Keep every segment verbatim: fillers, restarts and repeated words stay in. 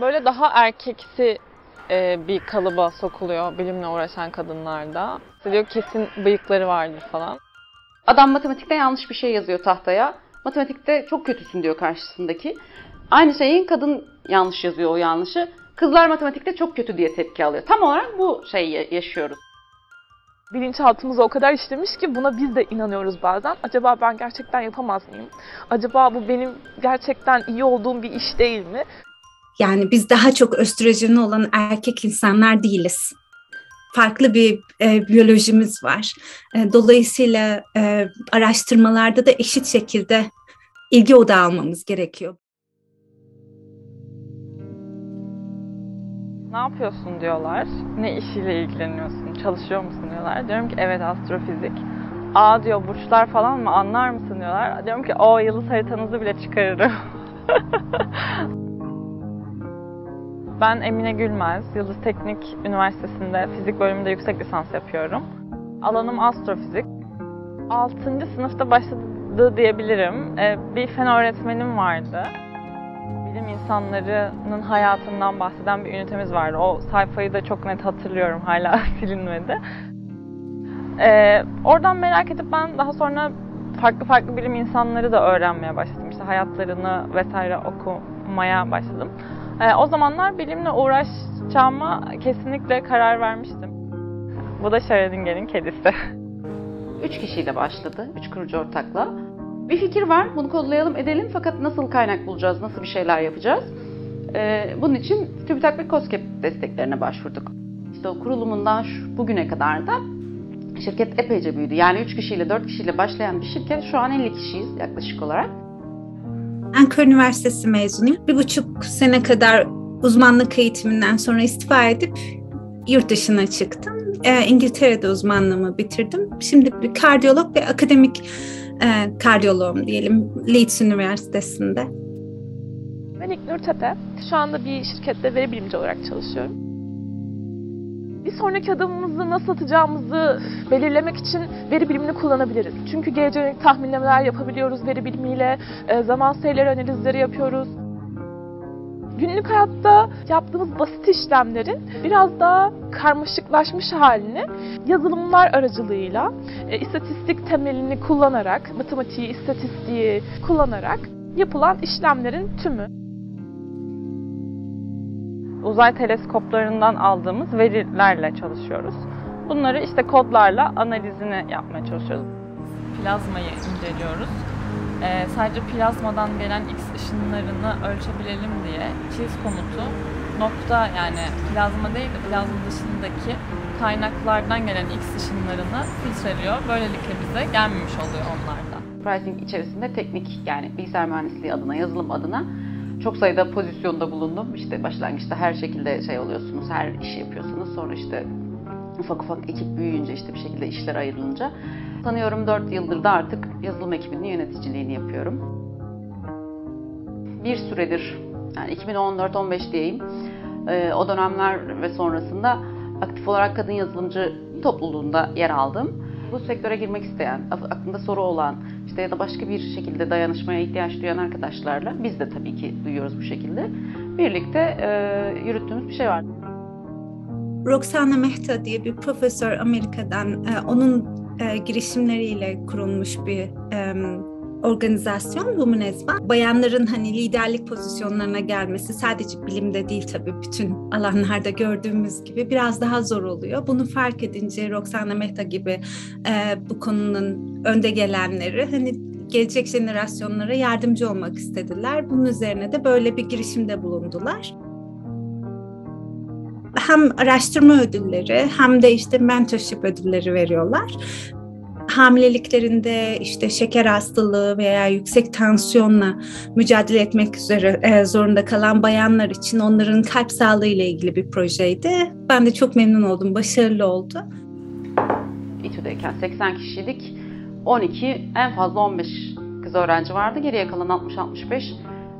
Böyle daha erkeksi bir kalıba sokuluyor bilimle uğraşan kadınlarda. İşte diyor kesin bıyıkları vardır falan. Adam matematikte yanlış bir şey yazıyor tahtaya. Matematikte çok kötüsün diyor karşısındaki. Aynı şeyin kadın yanlış yazıyor o yanlışı. Kızlar matematikte çok kötü diye tepki alıyor. Tam olarak bu şeyi yaşıyoruz. Bilinçaltımıza o kadar işlemiş ki buna biz de inanıyoruz bazen. Acaba ben gerçekten yapamaz mıyım? Acaba bu benim gerçekten iyi olduğum bir iş değil mi? Yani biz daha çok östrojeni olan erkek insanlar değiliz. Farklı bir e, biyolojimiz var. E, dolayısıyla e, araştırmalarda da eşit şekilde ilgi odağı almamız gerekiyor. Ne yapıyorsun diyorlar, ne işiyle ilgileniyorsun, çalışıyor musun diyorlar. Diyorum ki evet astrofizik. Aa diyor burçlar falan mı anlar mısın diyorlar. Diyorum ki o yıldız haritanızı bile çıkarırım. Ben Emine Gülmez, Yıldız Teknik Üniversitesi'nde fizik bölümünde yüksek lisans yapıyorum. Alanım astrofizik. altıncı sınıfta başladı diyebilirim. Bir fen öğretmenim vardı. Bilim insanlarının hayatından bahseden bir ünitemiz vardı. O sayfayı da çok net hatırlıyorum, hala silinmedi. Oradan merak edip ben daha sonra farklı farklı bilim insanları da öğrenmeye başladım. İşte hayatlarını vesaire okumaya başladım. O zamanlar bilimle uğraşacağıma kesinlikle karar vermiştim. Bu da Şredinger'in kedisi. Üç kişiyle başladı, üç kurucu ortakla. Bir fikir var, bunu kodlayalım edelim fakat nasıl kaynak bulacağız, nasıl bir şeyler yapacağız? Bunun için TÜBİTAK ve KOSGEB desteklerine başvurduk. İşte o kurulumundan bugüne kadar da şirket epeyce büyüdü. Yani üç kişiyle, dört kişiyle başlayan bir şirket, şu an elli kişiyiz yaklaşık olarak. Ankara Üniversitesi mezunuyum. Bir buçuk sene kadar uzmanlık eğitiminden sonra istifa edip yurt dışına çıktım. E, İngiltere'de uzmanlığımı bitirdim. Şimdi bir kardiyolog ve akademik e, kardiyoloğum diyelim Leeds Üniversitesi'nde. Ben İknur Tepe. Şu anda bir şirkette veri bilimci olarak çalışıyorum. Bir sonraki adımımızı nasıl atacağımızı belirlemek için veri bilimini kullanabiliriz. Çünkü geleceğe yönelik tahminlemeler yapabiliyoruz veri bilimiyle, zaman serileri analizleri yapıyoruz. Günlük hayatta yaptığımız basit işlemlerin biraz daha karmaşıklaşmış halini yazılımlar aracılığıyla, istatistik temelini kullanarak, matematiği, istatistiği kullanarak yapılan işlemlerin tümü. Uzay teleskoplarından aldığımız verilerle çalışıyoruz. Bunları işte kodlarla analizini yapmaya çalışıyoruz. Plazmayı inceliyoruz. Ee, sadece plazmadan gelen X ışınlarını ölçebilelim diye çift komutu nokta yani plazma değil de plazma dışındaki kaynaklardan gelen X ışınlarını filtreliyor. Böylelikle bize gelmemiş oluyor onlardan. Pricing içerisinde teknik yani bilgisayar mühendisliği adına, yazılım adına çok sayıda pozisyonda bulundum. İşte başlangıçta her şekilde şey oluyorsunuz, her işi yapıyorsunuz. Sonra işte ufak ufak ekip büyüyünce işte bir şekilde işler ayrılınca. Sanıyorum dört yıldır da artık yazılım ekibinin yöneticiliğini yapıyorum. Bir süredir, yani iki bin on dört on beş diyeyim, o dönemler ve sonrasında aktif olarak kadın yazılımcı topluluğunda yer aldım. Bu sektöre girmek isteyen, aklında soru olan işte ya da başka bir şekilde dayanışmaya ihtiyaç duyan arkadaşlarla biz de tabii ki duyuyoruz bu şekilde. Birlikte e, yürüttüğümüz bir şey var. Roxana Mehta diye bir profesör Amerika'dan, e, onun e, girişimleriyle kurulmuş bir e, organizasyon Women's Way. Bayanların hani liderlik pozisyonlarına gelmesi sadece bilimde değil tabii bütün alanlarda gördüğümüz gibi biraz daha zor oluyor. Bunu fark edince Roxana Mehta gibi e, bu konunun önde gelenleri hani gelecek jenerasyonlara yardımcı olmak istediler. Bunun üzerine de böyle bir girişimde bulundular. Hem araştırma ödülleri hem de işte mentorship ödülleri veriyorlar. Hamileliklerinde işte şeker hastalığı veya yüksek tansiyonla mücadele etmek üzere zorunda kalan bayanlar için onların kalp sağlığı ile ilgili bir projeydi. Ben de çok memnun oldum, başarılı oldu. İTÜ'deyken seksen kişiydik, on iki, en fazla on beş kız öğrenci vardı, geriye kalan altmış altmış beş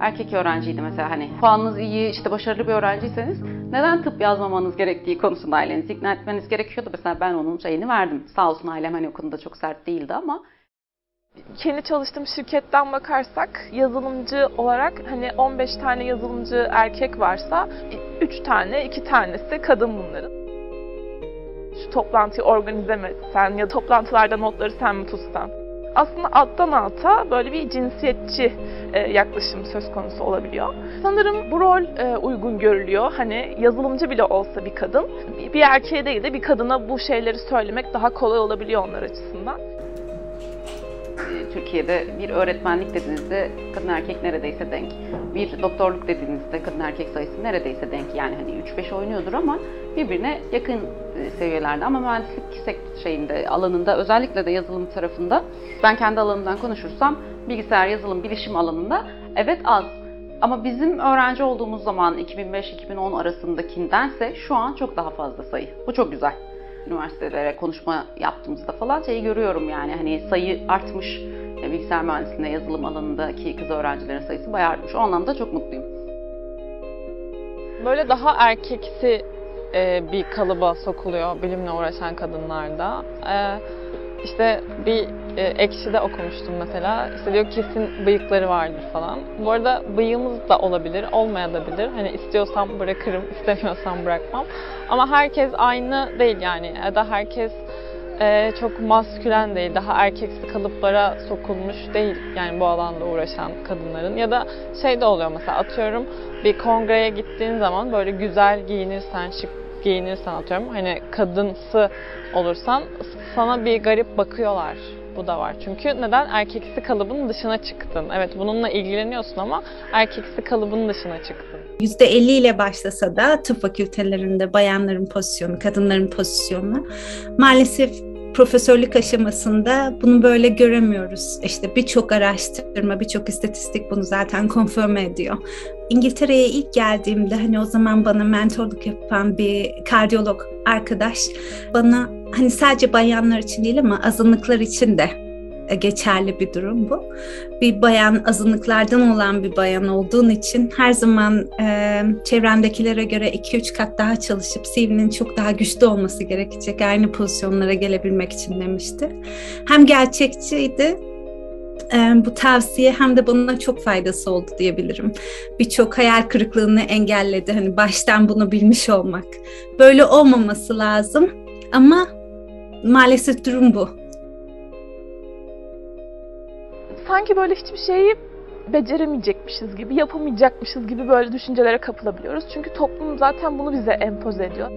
erkek öğrenciydi mesela. Hani puanınız iyi, işte başarılı bir öğrenciyseniz neden tıp yazmamanız gerektiği konusunda ailenizi ikna etmeniz gerekiyordu. Mesela ben onun şeyini verdim. Sağ olsun ailem hani o konuda çok sert değildi ama Kendi çalıştığım şirketten bakarsak yazılımcı olarak hani on beş tane yazılımcı erkek varsa üç tane, iki tanesi kadın bunların. Şu toplantıyı organize mi etsen ya toplantılarda notları sen mi tutsan? Aslında alttan alta böyle bir cinsiyetçi yaklaşım söz konusu olabiliyor. Sanırım bu rol uygun görülüyor. Hani yazılımcı bile olsa bir kadın, bir erkeğe değil de bir kadına bu şeyleri söylemek daha kolay olabiliyor onlar açısından. Türkiye'de bir öğretmenlik dediğinizde kadın erkek neredeyse denk. Bir doktorluk dediğinizde kadın erkek sayısı neredeyse denk. Yani hani üç beş oynuyordur ama birbirine yakın seviyelerde. Ama mühendislik şeyinde, alanında, özellikle de yazılım tarafında, ben kendi alanımdan konuşursam bilgisayar, yazılım, bilişim alanında evet az. Ama bizim öğrenci olduğumuz zaman iki bin beş iki bin on arasındakindense şu an çok daha fazla sayı. Bu çok güzel. Üniversitelere konuşma yaptığımızda falan şeyi görüyorum, yani hani sayı artmış. Bilgisayar mühendisliğinde, yazılım alanındaki kız öğrencilerin sayısı bayağı artmış. O anlamda çok mutluyum. Böyle daha erkeksi bir kalıba sokuluyor bilimle uğraşan kadınlarda. İşte bir Ekşi'de okumuştum mesela. İşte diyor kesin bıyıkları vardır falan. Bu arada bıyığımız da olabilir, olmayabilir. Hani istiyorsam bırakırım, istemiyorsam bırakmam. Ama herkes aynı değil yani. Ya da herkes e, çok maskülen değil, daha erkeksi kalıplara sokulmuş değil. Yani bu alanda uğraşan kadınların. Ya da şey de oluyor mesela, atıyorum bir kongreye gittiğin zaman böyle güzel giyinirsen, şık giyinirsen, atıyorum hani kadınsı olursan sana bir garip bakıyorlar. Bu da var. Çünkü neden? Erkeksi kalıbın dışına çıktın. Evet, bununla ilgileniyorsun ama erkeksi kalıbın dışına çıktın. yüzde elli ile başlasa da tıp fakültelerinde bayanların pozisyonu, kadınların pozisyonu maalesef profesörlük aşamasında bunu böyle göremiyoruz. İşte birçok araştırma, birçok istatistik bunu zaten konfirme ediyor. İngiltere'ye ilk geldiğimde hani o zaman bana mentorluk yapan bir kardiyolog arkadaş bana, hani sadece bayanlar için değil ama azınlıklar için de geçerli bir durum bu. Bir bayan, azınlıklardan olan bir bayan olduğun için her zaman e, çevremdekilere göre iki üç kat daha çalışıp C V'nin çok daha güçlü olması gerekecek aynı pozisyonlara gelebilmek için demişti. Hem gerçekçiydi e, bu tavsiye, hem de bana çok faydası oldu diyebilirim. Birçok hayal kırıklığını engelledi, hani baştan bunu bilmiş olmak. Böyle olmaması lazım. Ama maalesef durum bu. Sanki böyle hiçbir şeyi beceremeyecekmişiz gibi, yapamayacakmışız gibi böyle düşüncelere kapılabiliyoruz. Çünkü toplum zaten bunu bize empoze ediyor.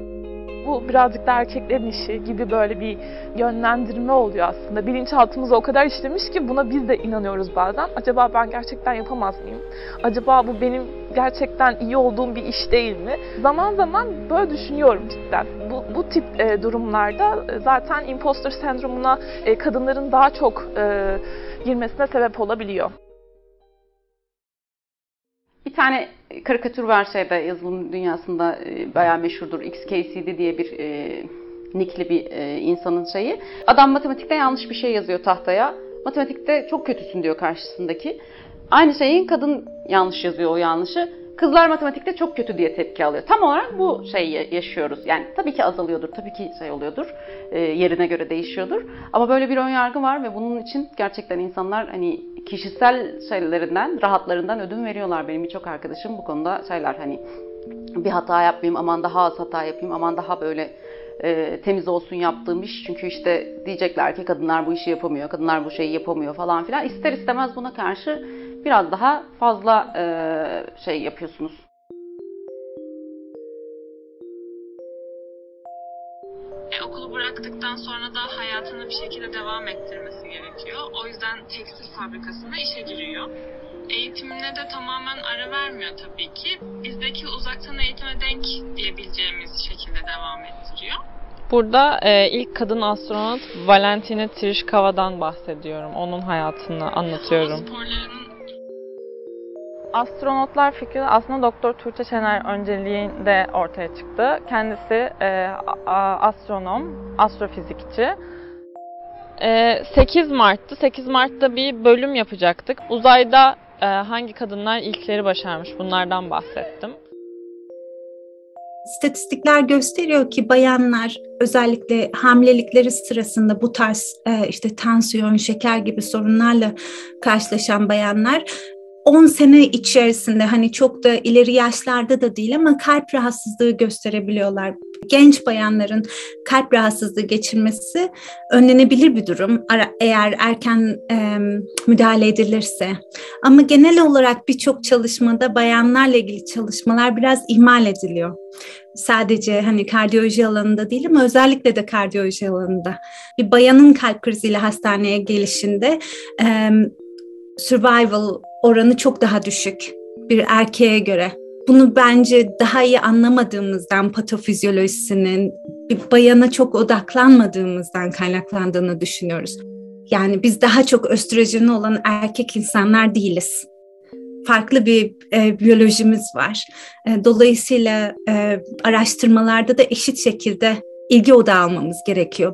Bu birazcık da erkeklerin işi gibi böyle bir yönlendirme oluyor aslında. Bilinçaltımıza o kadar işlemiş ki buna biz de inanıyoruz bazen. Acaba ben gerçekten yapamaz mıyım? Acaba bu benim gerçekten iyi olduğum bir iş değil mi? Zaman zaman böyle düşünüyorum cidden. Bu, bu tip e, durumlarda zaten imposter sendromuna e, kadınların daha çok e, girmesine sebep olabiliyor. Bir tane karikatür var şeyde, yazılım dünyasında bayağı meşhurdur. X K C D diye bir e, nickli bir e, insanın şeyi. Adam matematikte yanlış bir şey yazıyor tahtaya. Matematikte çok kötüsün diyor karşısındaki. Aynı şeyin kadın yanlış yazıyor o yanlışı. Kızlar matematikte çok kötü diye tepki alıyor. Tam olarak bu şeyi yaşıyoruz. Yani tabii ki azalıyordur, tabii ki şey oluyordur. E, yerine göre değişiyordur. Ama böyle bir önyargı var ve bunun için gerçekten insanlar hani kişisel şeylerinden, rahatlarından ödün veriyorlar. Benim birçok arkadaşım bu konuda şeyler, hani bir hata yapmayayım, aman daha az hata yapayım, aman daha böyle e, temiz olsun yaptığım iş. Çünkü işte diyecekler ki kadınlar bu işi yapamıyor, kadınlar bu şeyi yapamıyor falan filan. İster istemez buna karşı biraz daha fazla e, şey yapıyorsunuz. E, okulu bıraktıktan sonra da hayatını bir şekilde devam ettirmesi gerekiyor. O yüzden tekstil fabrikasına işe giriyor. Eğitimine de tamamen ara vermiyor tabii ki. Bizdeki uzaktan eğitime denk diyebileceğimiz şekilde devam ettiriyor. Burada e, ilk kadın astronot Valentina Tereshkova'dan bahsediyorum. Onun hayatını anlatıyorum. Sporlarının astronotlar fikri aslında doktor Turça Şener önceliğinde ortaya çıktı. Kendisi e, astronom, astrofizikçi. E, sekiz Mart'ta bir bölüm yapacaktık. Uzayda e, hangi kadınlar ilkleri başarmış, bunlardan bahsettim. İstatistikler gösteriyor ki bayanlar özellikle hamilelikleri sırasında bu tarz işte tansiyon, şeker gibi sorunlarla karşılaşan bayanlar on sene içerisinde, hani çok da ileri yaşlarda da değil ama kalp rahatsızlığı gösterebiliyorlar. Genç bayanların kalp rahatsızlığı geçirmesi önlenebilir bir durum eğer erken e, müdahale edilirse. Ama genel olarak birçok çalışmada bayanlarla ilgili çalışmalar biraz ihmal ediliyor. Sadece hani kardiyoloji alanında değil ama özellikle de kardiyoloji alanında. Bir bayanın kalp kriziyle hastaneye gelişinde e, survival oranı çok daha düşük bir erkeğe göre. Bunu bence daha iyi anlamadığımızdan, patofizyolojisinin bir bayana çok odaklanmadığımızdan kaynaklandığını düşünüyoruz. Yani biz daha çok östrojeni olan erkek insanlar değiliz. Farklı bir e, biyolojimiz var. E, dolayısıyla e, araştırmalarda da eşit şekilde ilgi odağı almamız gerekiyor.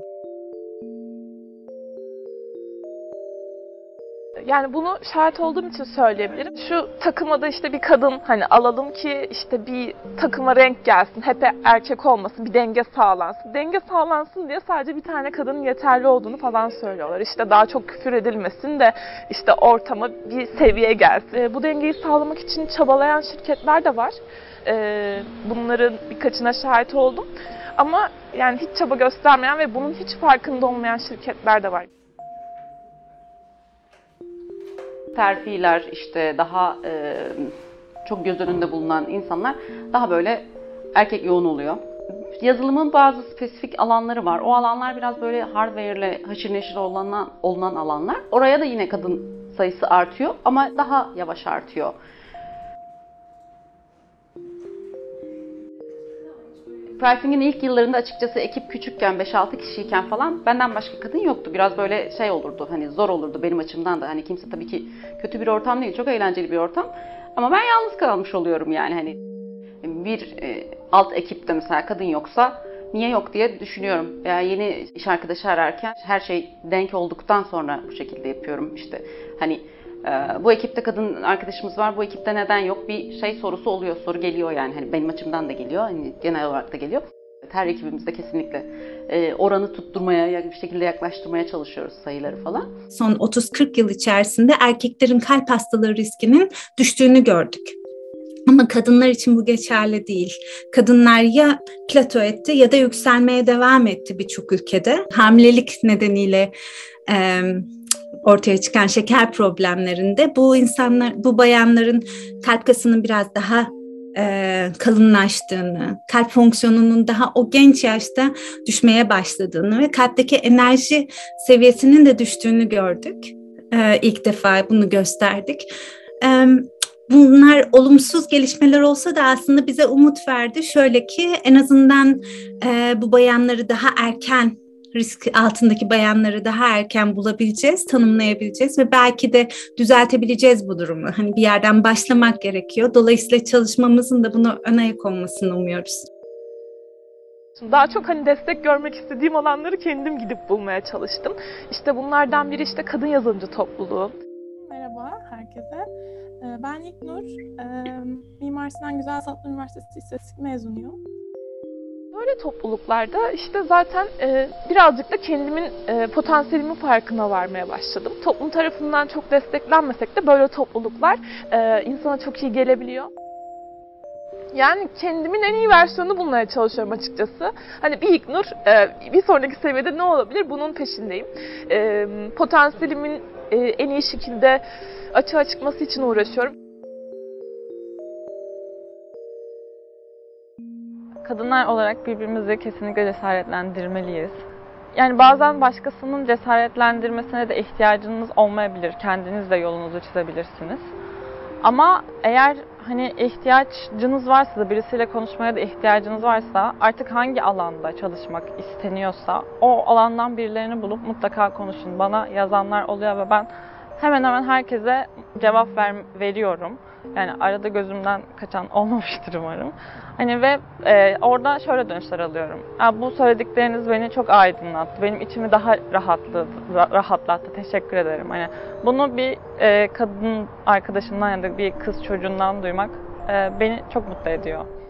Yani bunu şahit olduğum için söyleyebilirim. Şu takıma da işte bir kadın hani alalım ki işte bir takıma renk gelsin, hep erkek olmasın, bir denge sağlansın. Denge sağlansın diye sadece bir tane kadının yeterli olduğunu falan söylüyorlar. İşte daha çok küfür edilmesin de işte ortama bir seviye gelsin. Bu dengeyi sağlamak için çabalayan şirketler de var. Bunların birkaçına şahit oldum. Ama yani hiç çaba göstermeyen ve bunun hiç farkında olmayan şirketler de var. Terfiler, işte daha e, çok göz önünde bulunan insanlar daha böyle erkek yoğun oluyor. Yazılımın bazı spesifik alanları var. O alanlar biraz böyle hardware ile haşır neşir olunan, olunan alanlar. Oraya da yine kadın sayısı artıyor ama daha yavaş artıyor. Pricing'in ilk yıllarında açıkçası ekip küçükken, beş altı kişiyken falan benden başka kadın yoktu. Biraz böyle şey olurdu, hani zor olurdu benim açımdan da. Hani kimse tabii ki kötü bir ortam değil, çok eğlenceli bir ortam. Ama ben yalnız kalmış oluyorum yani hani. Bir e, alt ekipte mesela kadın yoksa niye yok diye düşünüyorum. Veya yani yeni iş arkadaşı ararken her şey denk olduktan sonra bu şekilde yapıyorum işte. Hani e, bu ekipte kadın arkadaşımız var, bu ekipte neden yok bir şey sorusu oluyor, soru geliyor yani hani benim açımdan da geliyor, hani genel olarak da geliyor. Her ekibimizde kesinlikle e, oranı tutturmaya, bir şekilde yaklaştırmaya çalışıyoruz sayıları falan. Son otuz kırk yıl içerisinde erkeklerin kalp hastalığı riskinin düştüğünü gördük. Ama kadınlar için bu geçerli değil. Kadınlar ya plato etti ya da yükselmeye devam etti birçok ülkede. Hamilelik nedeniyle e, ortaya çıkan şeker problemlerinde bu insanlar, bu bayanların kalp kasının biraz daha e, kalınlaştığını, kalp fonksiyonunun daha o genç yaşta düşmeye başladığını ve kalpteki enerji seviyesinin de düştüğünü gördük. E, ilk defa bunu gösterdik. E, Bunlar olumsuz gelişmeler olsa da aslında bize umut verdi. Şöyle ki en azından e, bu bayanları daha erken, risk altındaki bayanları daha erken bulabileceğiz, tanımlayabileceğiz ve belki de düzeltebileceğiz bu durumu. Hani bir yerden başlamak gerekiyor. Dolayısıyla çalışmamızın da buna ön ayak olmasını umuyoruz. Daha çok hani destek görmek istediğim alanları kendim gidip bulmaya çalıştım. İşte bunlardan biri işte kadın yazılımcı topluluğu. Merhaba herkese. Ben İknur, Mimar Sinan Güzel Sanatlar Üniversitesi İstatistik mezunuyum. Böyle topluluklarda işte zaten birazcık da kendimin potansiyelimin farkına varmaya başladım. Toplum tarafından çok desteklenmesek de böyle topluluklar insana çok iyi gelebiliyor. Yani kendimin en iyi versiyonunu bulmaya çalışıyorum açıkçası. Hani bir İknur, bir sonraki seviyede ne olabilir bunun peşindeyim. Potansiyelimin en iyi şekilde açığa çıkması için uğraşıyorum. Kadınlar olarak birbirimizi kesinlikle cesaretlendirmeliyiz. Yani bazen başkasının cesaretlendirmesine de ihtiyacınız olmayabilir. Kendiniz de yolunuzu çizebilirsiniz. Ama eğer hani ihtiyacınız varsa da birisiyle konuşmaya da ihtiyacınız varsa artık hangi alanda çalışmak isteniyorsa o alandan birilerini bulup mutlaka konuşun. Bana yazanlar oluyor ve ben hemen hemen herkese cevap ver, veriyorum. Yani arada gözümden kaçan olmamıştır umarım. Hani ve e, orada şöyle dönüşler alıyorum. Ya, bu söyledikleriniz beni çok aydınlattı. Benim içimi daha rahatladı, rahatlattı. Teşekkür ederim. Hani bunu bir e, kadın arkadaşından ya da bir kız çocuğundan duymak e, beni çok mutlu ediyor.